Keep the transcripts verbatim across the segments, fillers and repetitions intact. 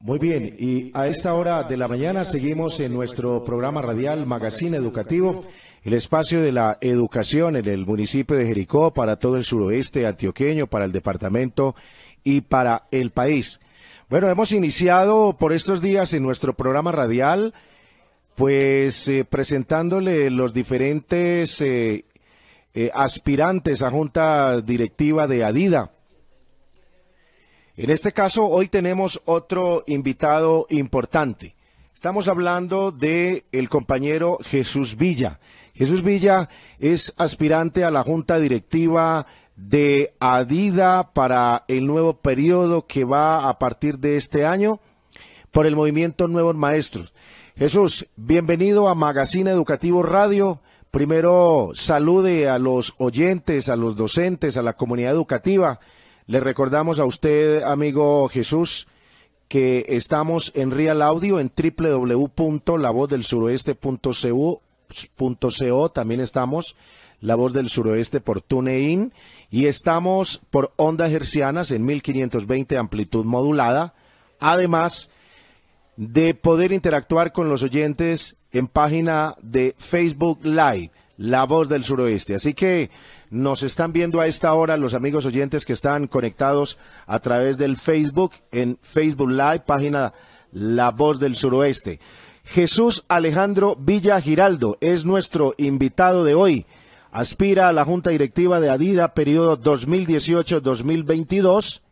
Muy bien, y a esta hora de la mañana seguimos en nuestro programa radial Magazín Educativo, el espacio de la educación en el municipio de Jericó, para todo el suroeste antioqueño, para el departamento y para el país. Bueno, hemos iniciado por estos días en nuestro programa radial, pues eh, presentándole los diferentes eh, eh, aspirantes a junta directiva de ADIDA. En este caso, hoy tenemos otro invitado importante. Estamos hablando de el compañero Jesús Villa. Jesús Villa es aspirante a la Junta Directiva de ADIDA para el nuevo periodo que va a partir de este año por el movimiento Nuevos Maestros. Jesús, bienvenido a Magazín Educativo Radio. Primero, salude a los oyentes, a los docentes, a la comunidad educativa. Le recordamos a usted, amigo Jesús, que estamos en Real Audio, en doble u doble u doble u punto la voz del suroeste punto co, también estamos, La Voz del Suroeste por TuneIn, y estamos por ondas hercianas en mil quinientos veinte amplitud modulada, además de poder interactuar con los oyentes en página de Facebook Live, La Voz del Suroeste. Así que nos están viendo a esta hora los amigos oyentes que están conectados a través del Facebook, en Facebook Live, página La Voz del Suroeste. Jesús Alejandro Villa Giraldo es nuestro invitado de hoy. Aspira a la Junta Directiva de ADIDA, periodo dos mil dieciocho dos mil veintidós.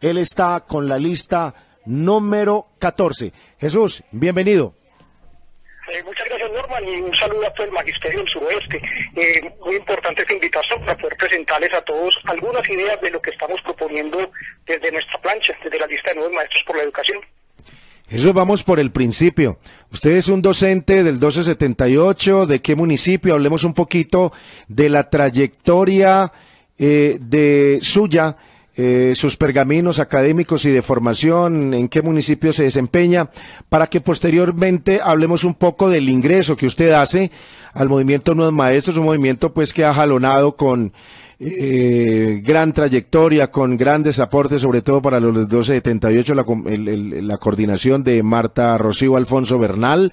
Él está con la lista número catorce. Jesús, bienvenido. Eh, muchas gracias, Norman, y un saludo a todo el Magisterio del Suroeste. Eh, muy importante esta invitación para poder presentarles a todos algunas ideas de lo que estamos proponiendo desde nuestra plancha, desde la lista de Nuevos Maestros por la Educación. Eso, vamos por el principio. Usted es un docente del doce setenta y ocho, ¿de qué municipio? Hablemos un poquito de la trayectoria eh, de suya, Eh, sus pergaminos académicos y de formación, en qué municipio se desempeña, para que posteriormente hablemos un poco del ingreso que usted hace al movimiento Nuevos Maestros, un movimiento pues que ha jalonado con eh, gran trayectoria, con grandes aportes, sobre todo para los doce setenta y ocho, la, el, el, la coordinación de Marta Rocío Alfonso Bernal,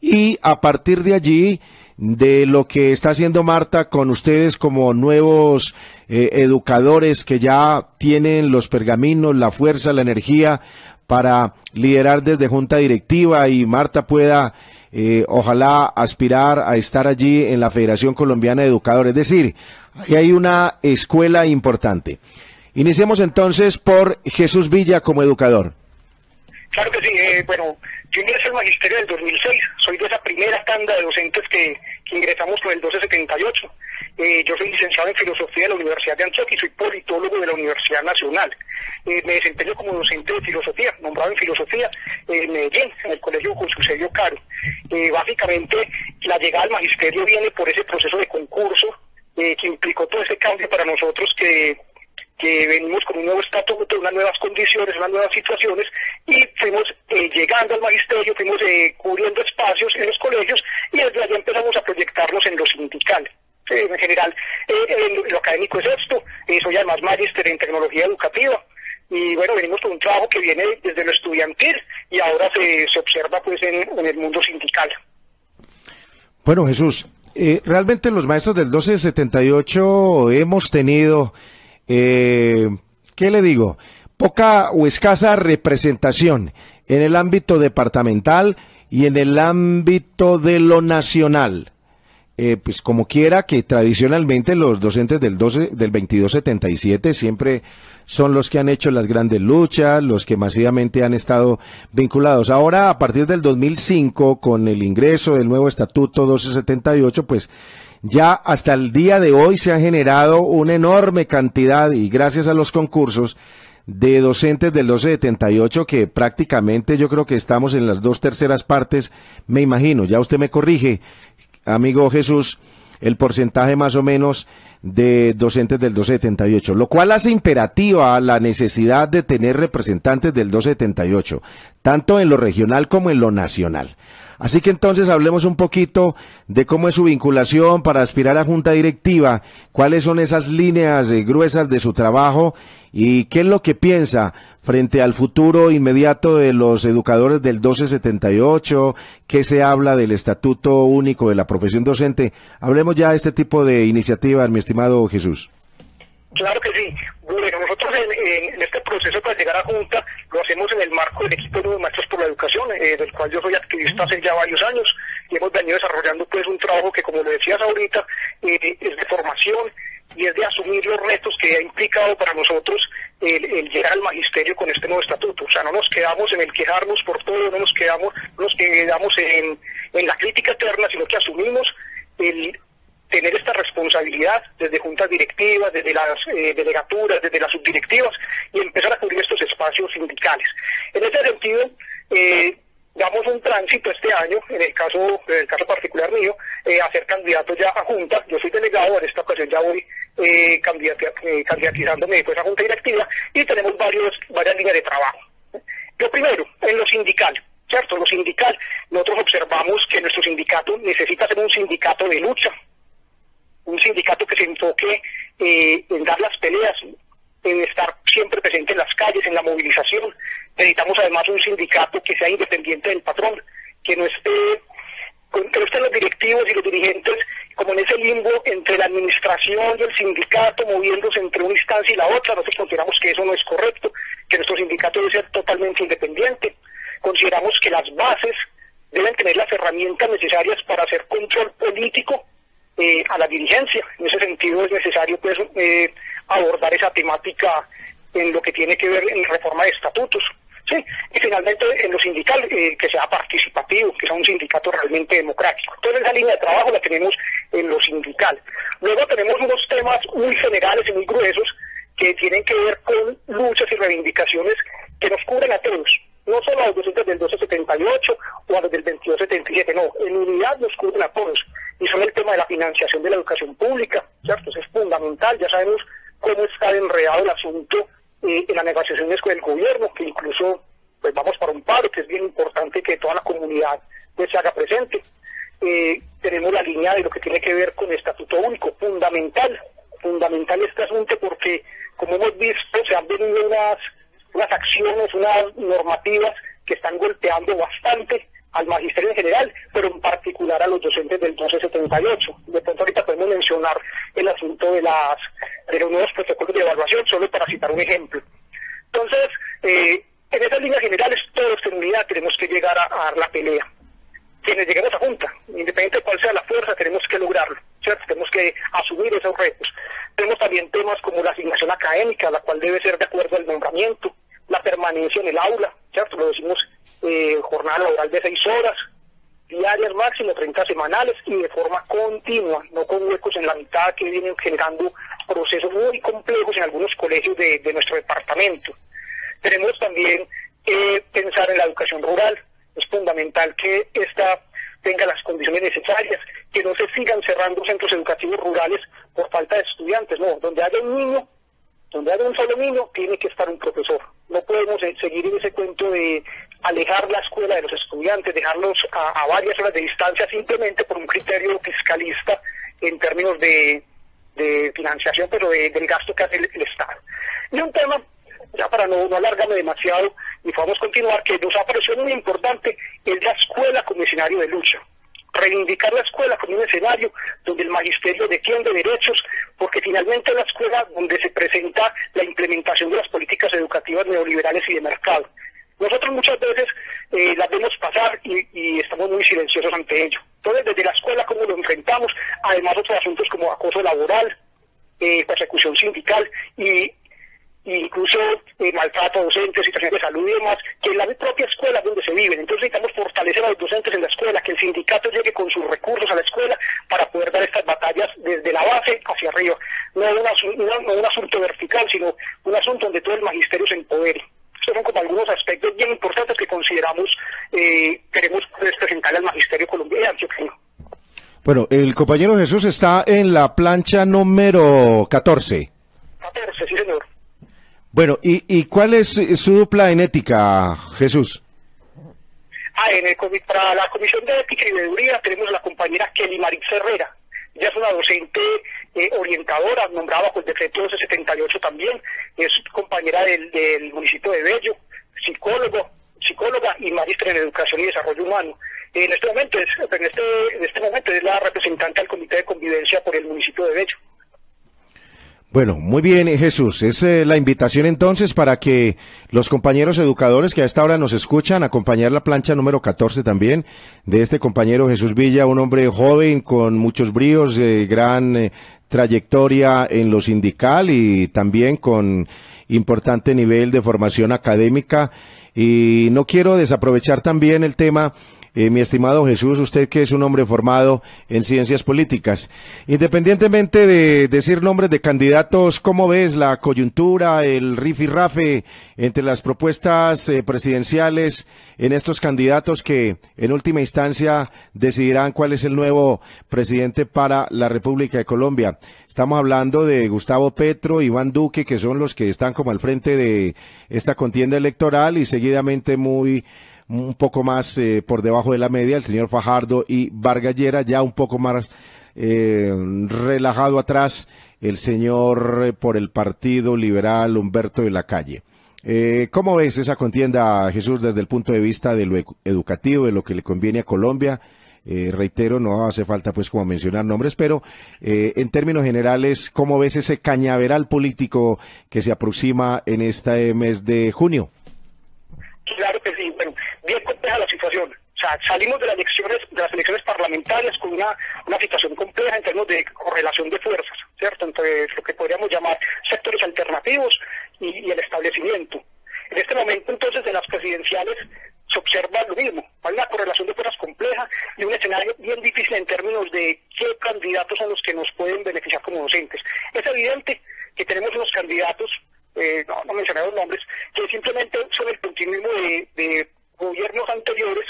y a partir de allí, de lo que está haciendo Marta con ustedes como nuevos eh, educadores que ya tienen los pergaminos, la fuerza, la energía para liderar desde junta directiva, y Marta pueda eh, ojalá aspirar a estar allí en la Federación Colombiana de Educadores. Es decir, ahí hay una escuela importante. Iniciemos entonces por Jesús Villa como educador. Claro que sí, eh, bueno, yo ingresé al Magisterio del dos mil seis, soy de esa primera tanda de docentes que, que ingresamos con el doce setenta y ocho. Eh, yo soy licenciado en Filosofía de la Universidad de Antioquia y soy politólogo de la Universidad Nacional. Eh, me desempeño como docente de Filosofía, nombrado en Filosofía eh, en Medellín, en el Colegio Consuelo Caro. Eh, básicamente, la llegada al Magisterio viene por ese proceso de concurso eh, que implicó todo ese cambio para nosotros que... que venimos con un nuevo estatuto, unas nuevas condiciones, unas nuevas situaciones, y fuimos eh, llegando al magisterio, fuimos eh, cubriendo espacios en los colegios, y desde allí empezamos a proyectarnos en lo sindical. Eh, en general, eh, eh, lo académico es esto, eh, soy además magíster en tecnología educativa, y bueno, venimos con un trabajo que viene desde lo estudiantil, y ahora se, se observa pues en, en el mundo sindical. Bueno, Jesús, eh, realmente los maestros del doce setenta y ocho hemos tenido... Eh, ¿qué le digo? Poca o escasa representación en el ámbito departamental y en el ámbito de lo nacional. Eh, pues como quiera que tradicionalmente los docentes del doce, del veintidós setenta y siete siempre son los que han hecho las grandes luchas, los que masivamente han estado vinculados. Ahora, a partir del dos mil cinco, con el ingreso del nuevo estatuto doce setenta y ocho, pues ya hasta el día de hoy se ha generado una enorme cantidad, y gracias a los concursos, de docentes del doce setenta y ocho, que prácticamente yo creo que estamos en las dos terceras partes, me imagino, ya usted me corrige, amigo Jesús, el porcentaje más o menos de docentes del doce setenta y ocho, lo cual hace imperativa la necesidad de tener representantes del doce setenta y ocho, tanto en lo regional como en lo nacional. Así que entonces hablemos un poquito de cómo es su vinculación para aspirar a junta directiva, cuáles son esas líneas eh, gruesas de su trabajo y qué es lo que piensa frente al futuro inmediato de los educadores del doce setenta y ocho, qué se habla del Estatuto Único de la Profesión Docente. Hablemos ya de este tipo de iniciativas, mi estimado Jesús. Claro que sí. Bueno, nosotros en, en este proceso para llegar a Junta lo hacemos en el marco del equipo de Nuevos Maestros por la Educación, eh, del cual yo soy activista hace ya varios años, y hemos venido desarrollando pues un trabajo que, como le decías ahorita, eh, es de formación y es de asumir los retos que ha implicado para nosotros el, el llegar al magisterio con este nuevo estatuto. O sea, no nos quedamos en el quejarnos por todo, no nos quedamos, no nos quedamos en, en la crítica eterna, sino que asumimos el tener esta responsabilidad desde juntas directivas, desde las eh, delegaturas, desde las subdirectivas, y empezar a cubrir estos espacios sindicales. En ese sentido, eh, damos un tránsito este año, en el caso, en el caso particular mío, eh, a ser candidato ya a junta. Yo soy delegado, en esta ocasión ya voy eh, eh, candidatizándome después a junta directiva, y tenemos varios, varias líneas de trabajo. Lo primero, en lo sindical. ¿Cierto? Lo sindical, nosotros observamos que nuestro sindicato necesita ser un sindicato de lucha, un sindicato que se enfoque eh, en dar las peleas, en estar siempre presente en las calles, en la movilización. Necesitamos además un sindicato que sea independiente del patrón, que no esté, que no estén los directivos y los dirigentes como en ese limbo entre la administración y el sindicato, moviéndose entre una instancia y la otra. Nosotros consideramos que eso no es correcto, que nuestro sindicato debe ser totalmente independiente. Consideramos que las bases deben tener las herramientas necesarias para hacer control político Eh, a la dirigencia. En ese sentido es necesario pues eh, abordar esa temática en lo que tiene que ver en reforma de estatutos, ¿sí? Y finalmente en lo sindical, eh, que sea participativo, que sea un sindicato realmente democrático. Entonces esa línea de trabajo la tenemos en lo sindical. Luego tenemos unos temas muy generales y muy gruesos que tienen que ver con luchas y reivindicaciones que nos cubren a todos, no solo a los docentes del doce setenta y ocho o a los del veintidós setenta y siete, no, en unidad nos cubren a todos. Y sobre el tema de la financiación de la educación pública, ¿cierto? Eso es fundamental. Ya sabemos cómo está enredado el asunto eh, en las negociaciones con el gobierno, que incluso pues vamos para un paro, que es bien importante que toda la comunidad pues, se haga presente. Eh, tenemos la línea de lo que tiene que ver con el Estatuto Único, fundamental, fundamental este asunto, porque como hemos visto se han venido unas, unas acciones, unas normativas que están golpeando bastante al magisterio en general, pero en particular a los docentes del doce setenta y ocho. De pronto ahorita podemos mencionar el asunto de, las, de los nuevos protocolos de evaluación, solo para citar un ejemplo. Entonces, eh, en esas líneas generales, todos en unidad tenemos que llegar a, a dar la pelea. Quienes lleguemos a junta, independiente de cuál sea la fuerza, tenemos que lograrlo, ¿cierto? Tenemos que asumir esos retos. Tenemos también temas como la asignación académica, la cual debe ser de acuerdo al nombramiento, la permanencia en el aula, ¿cierto? Lo decimos. Eh, jornada laboral de seis horas diarias máximo, treinta semanales y de forma continua, no con huecos en la mitad que vienen generando procesos muy complejos en algunos colegios de, de nuestro departamento. Tenemos también que eh, pensar en la educación rural. Es fundamental que esta tenga las condiciones necesarias, que no se sigan cerrando centros educativos rurales por falta de estudiantes. No, donde haya un niño, donde haya un solo niño, tiene que estar un profesor. No podemos seguir en ese cuento de alejar la escuela de los estudiantes, dejarlos a, a varias horas de distancia simplemente por un criterio fiscalista en términos de, de financiación, pero de, del gasto que hace el, el Estado. Y un tema, ya para no, no alargarme demasiado y podamos continuar, que nos ha parecido muy importante, es la escuela como escenario de lucha. Reivindicar la escuela como un escenario donde el magisterio defiende derechos, porque finalmente es la escuela donde se presenta la implementación de las políticas educativas neoliberales y de mercado. Nosotros muchas veces eh, las vemos pasar y, y estamos muy silenciosos ante ello. Entonces, desde la escuela, ¿cómo lo enfrentamos? Además, otros asuntos como acoso laboral, eh, persecución sindical y incluso eh, maltrato a docentes, situaciones de salud y demás, que en la propia escuela es donde se viven. Entonces necesitamos fortalecer a los docentes en la escuela, que el sindicato llegue con sus recursos a la escuela para poder dar estas batallas desde la base hacia arriba. No un, no, no un asunto vertical, sino un asunto donde todo el magisterio se empodere. Estos son como algunos aspectos bien importantes que consideramos, eh, queremos presentar al magisterio colombiano. Bueno, el compañero Jesús está en la plancha número catorce. catorce, sí señor. Bueno, ¿y, y cuál es su dupla en ética, Jesús? Ah, en el, para la Comisión de Ética y Veeduría tenemos a la compañera Kelly Maritza Herrera. Ella es una docente eh, orientadora, nombrada bajo el decreto doce setenta y ocho también. Es compañera del, del municipio de Bello, psicólogo, psicóloga y maestra en Educación y Desarrollo Humano. En este momento es, en este, en este momento es la representante del Comité de Convivencia por el municipio de Bello. Bueno, muy bien, Jesús. Es eh, la invitación entonces para que los compañeros educadores que a esta hora nos escuchan acompañar la plancha número catorce también de este compañero Jesús Villa, un hombre joven con muchos bríos, eh, gran eh, trayectoria en lo sindical y también con importante nivel de formación académica. Y no quiero desaprovechar también el tema... Eh, mi estimado Jesús, usted que es un hombre formado en ciencias políticas, independientemente de decir nombres de candidatos, ¿cómo ves la coyuntura, el rifirrafe entre las propuestas eh, presidenciales en estos candidatos que en última instancia decidirán cuál es el nuevo presidente para la República de Colombia? Estamos hablando de Gustavo Petro, Iván Duque, que son los que están como al frente de esta contienda electoral y seguidamente muy... un poco más eh, por debajo de la media, el señor Fajardo y Vargas Llera, ya un poco más eh, relajado atrás, el señor eh, por el Partido Liberal Humberto de la Calle. Eh, ¿Cómo ves esa contienda, Jesús, desde el punto de vista de lo educativo, de lo que le conviene a Colombia? Eh, reitero, no hace falta pues como mencionar nombres, pero eh, en términos generales, ¿cómo ves ese cañaveral político que se aproxima en este mes de junio? Claro que sí, bueno, bien compleja la situación. O sea, salimos de las elecciones, de las elecciones parlamentarias con una, una situación compleja en términos de correlación de fuerzas, ¿cierto? Entre lo que podríamos llamar sectores alternativos y, y el establecimiento. En este momento, entonces, en las presidenciales se observa lo mismo. Hay una correlación de fuerzas compleja y un escenario bien difícil en términos de qué candidatos son los que nos pueden beneficiar como docentes. Es evidente que tenemos unos candidatos... Eh, no, no mencioné los nombres, que simplemente son el continuismo de, de gobiernos anteriores,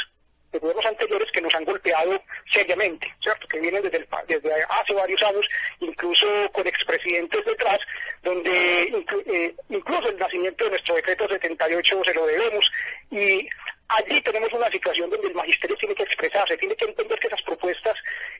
de gobiernos anteriores que nos han golpeado seriamente, ¿cierto? Que vienen desde, el, desde hace varios años, incluso con expresidentes detrás, donde inclu, eh, incluso el nacimiento de nuestro decreto setenta y ocho se lo debemos, y allí tenemos una situación donde el magisterio tiene que expresarse, tiene que entender que esas propuestas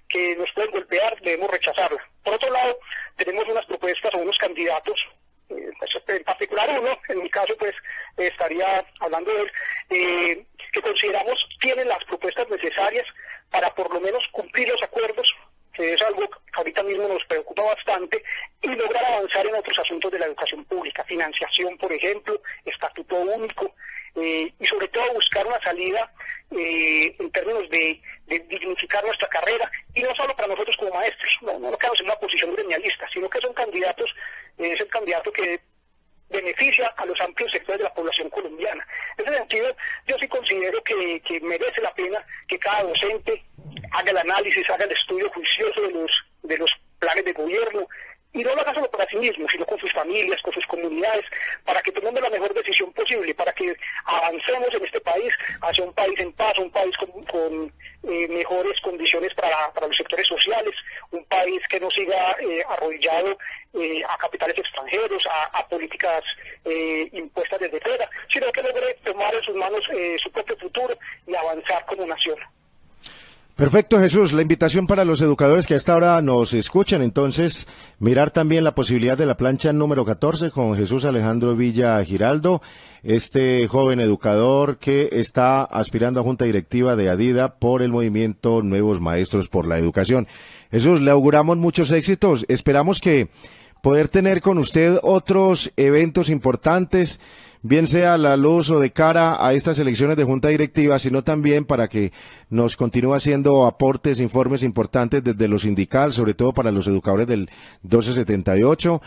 que nos pueden golpear debemos rechazarlas. Por otro lado, tenemos unas propuestas o unos candidatos, en particular uno, en mi caso pues estaría hablando de él, eh, que consideramos tienen las propuestas necesarias para por lo menos cumplir los acuerdos, que es algo que ahorita mismo nos preocupa bastante, y lograr avanzar en otros asuntos de la educación pública, financiación por ejemplo, estatuto único, eh, y sobre todo buscar una salida eh, en términos de, de dignificar nuestra carrera, y no solo para nosotros como maestros, no, no quedamos en una posición gremialista, sino que son candidatos, eh, es el candidato que beneficia a los amplios sectores de la población colombiana. En ese sentido, yo sí considero que, que merece la pena que cada docente haga el análisis, haga el estudio juicioso de los, de los planes de gobierno, y no lo haga solo para sí mismo, sino con sus familias, con sus comunidades, para que tomen la mejor decisión posible, para que avancemos en este país hacia un país en paz, un país con, con eh, mejores condiciones para, para los sectores sociales, un país que no siga eh, arrodillado eh, a capitales extranjeros, a, a políticas eh, impuestas desde fuera, sino que logre tomar en sus manos eh, su propio futuro y avanzar como nación. Perfecto, Jesús. La invitación para los educadores que a esta hora nos escuchan, entonces, mirar también la posibilidad de la plancha número catorce con Jesús Alejandro Villa Giraldo, este joven educador que está aspirando a Junta Directiva de ADIDA por el movimiento Nuevos Maestros por la Educación. Jesús, le auguramos muchos éxitos. Esperamos que poder tener con usted otros eventos importantes, bien sea a la luz o de cara a estas elecciones de Junta Directiva, sino también para que nos continúe haciendo aportes, informes importantes desde lo sindical, sobre todo para los educadores del doce setenta y ocho,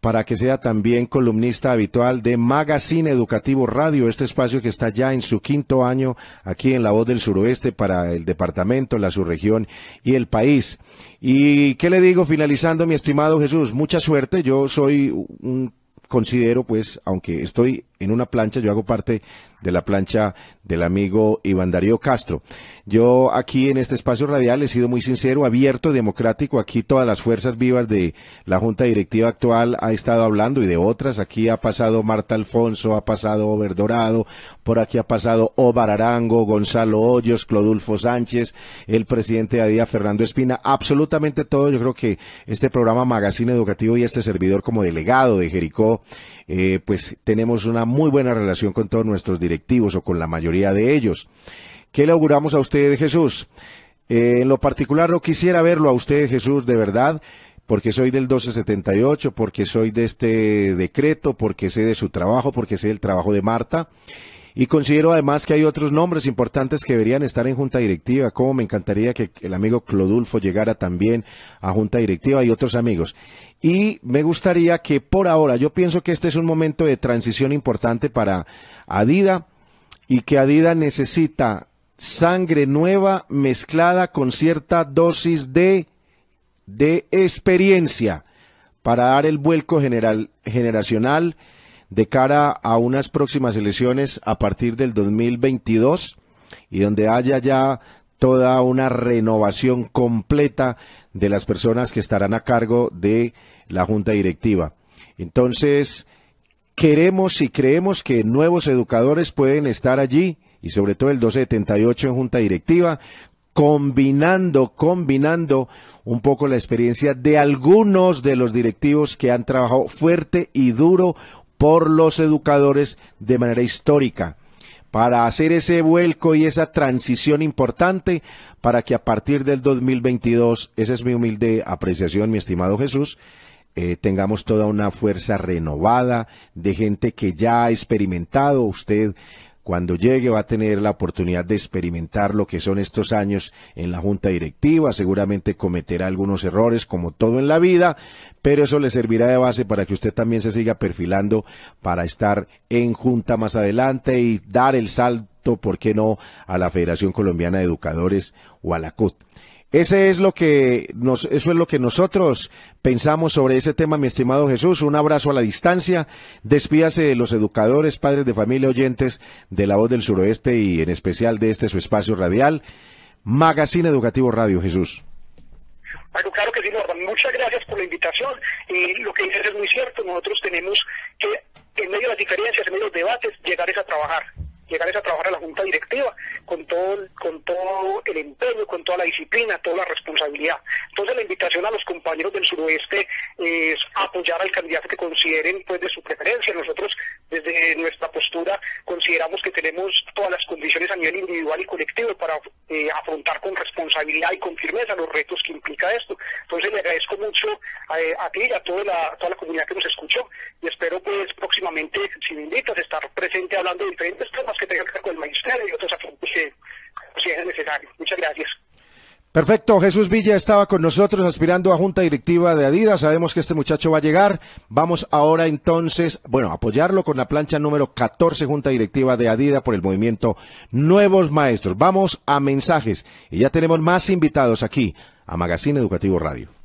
para que sea también columnista habitual de Magazín Educativo Radio, este espacio que está ya en su quinto año aquí en La Voz del Suroeste para el departamento, la subregión y el país. Y qué le digo finalizando, mi estimado Jesús, mucha suerte. Yo soy un... considero, pues, aunque estoy en una plancha, yo hago parte de la plancha del amigo Iván Darío Castro. Yo aquí en este espacio radial he sido muy sincero, abierto, democrático. Aquí todas las fuerzas vivas de la Junta Directiva actual ha estado hablando y de otras. Aquí ha pasado Marta Alfonso, ha pasado Oberdorado, por aquí ha pasado Óber Arango, Gonzalo Hoyos, Clodulfo Sánchez, el presidente de ADIDA, Fernando Espina, absolutamente todo. Yo creo que este programa Magazín Educativo y este servidor como delegado de Jericó, eh, pues tenemos una muy buena relación con todos nuestros directivos o con la mayoría de ellos. ¿Qué le auguramos a usted, Jesús? Eh, en lo particular no quisiera verlo a usted, Jesús, de verdad, porque soy del doce setenta y ocho, porque soy de este decreto, porque sé de su trabajo, porque sé del trabajo de Marta. Y considero además que hay otros nombres importantes que deberían estar en Junta Directiva, como me encantaría que el amigo Clodulfo llegara también a Junta Directiva y otros amigos. Y me gustaría que por ahora, yo pienso que este es un momento de transición importante para ADIDA y que ADIDA necesita sangre nueva mezclada con cierta dosis de, de experiencia para dar el vuelco general, generacional de cara a unas próximas elecciones a partir del dos mil veintidós y donde haya ya toda una renovación completa de las personas que estarán a cargo de la Junta Directiva. Entonces, queremos y creemos que nuevos educadores pueden estar allí y sobre todo el doce setenta y ocho en Junta Directiva, combinando, combinando un poco la experiencia de algunos de los directivos que han trabajado fuerte y duro por los educadores de manera histórica, para hacer ese vuelco y esa transición importante para que a partir del dos mil veintidós, esa es mi humilde apreciación, mi estimado Jesús, eh, tengamos toda una fuerza renovada de gente que ya ha experimentado. Usted cuando llegue va a tener la oportunidad de experimentar lo que son estos años en la Junta Directiva, seguramente cometerá algunos errores como todo en la vida, pero eso le servirá de base para que usted también se siga perfilando para estar en Junta más adelante y dar el salto, ¿por qué no?, a la Federación Colombiana de Educadores o a la C U T. Ese es lo que nos, eso es lo que nosotros pensamos sobre ese tema, mi estimado Jesús. Un abrazo a la distancia. Despídase de los educadores, padres de familia, oyentes de La Voz del Suroeste y en especial de este su espacio radial, Magazín Educativo Radio, Jesús. Bueno, claro que sí, Norman. Muchas gracias por la invitación. Y lo que dices es muy cierto. Nosotros tenemos que, en medio de las diferencias, en medio de los debates, llegar es a trabajar. llegar a trabajar a la Junta Directiva con todo, con todo el empeño, con toda la disciplina, toda la responsabilidad. Entonces la invitación a los compañeros del suroeste es apoyar al candidato que consideren pues de su preferencia. Nosotros desde nuestra postura consideramos que tenemos todas las condiciones a nivel individual y colectivo para eh, afrontar con responsabilidad y con firmeza los retos que implica esto. Entonces le agradezco mucho a, a ti y a toda la, toda la comunidad que nos escuchó y espero pues próximamente, si me invitas, estar presente hablando de diferentes temas que tenga que ver con el magisterio y otros asuntos que sean necesarios. Muchas gracias. Perfecto, Jesús Villa estaba con nosotros aspirando a Junta Directiva de ADIDA. Sabemos que este muchacho va a llegar. Vamos ahora entonces, bueno, apoyarlo con la plancha número catorce, Junta Directiva de ADIDA por el movimiento Nuevos Maestros. Vamos a mensajes y ya tenemos más invitados aquí a Magazín Educativo Radio.